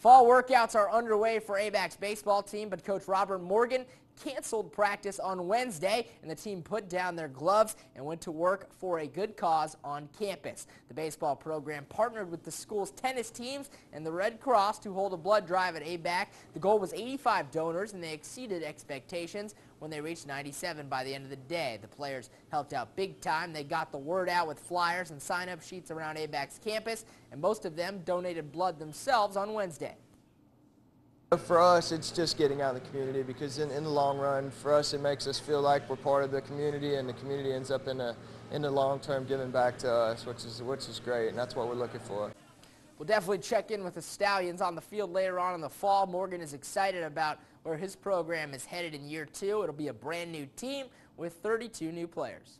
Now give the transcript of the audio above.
Fall workouts are underway for ABAC's baseball team, but Coach Robert Morgan canceled practice on Wednesday, and the team put down their gloves and went to work for a good cause on campus. The baseball program partnered with the school's tennis teams and the Red Cross to hold a blood drive at ABAC. The goal was 85 donors, and they exceeded expectations when they reached 97 by the end of the day. The players helped out big time. They got the word out with flyers and sign-up sheets around ABAC's campus, and most of them donated blood themselves on Wednesday. For us, it's just getting out in the community, because in the long run, for us, it makes us feel like we're part of the community, and the community ends up in the long term giving back to us, which is great, and that's what we're looking for. We'll definitely check in with the Stallions on the field later on in the fall. Morgan is excited about where his program is headed in year 2. It'll be a brand new team with 32 new players.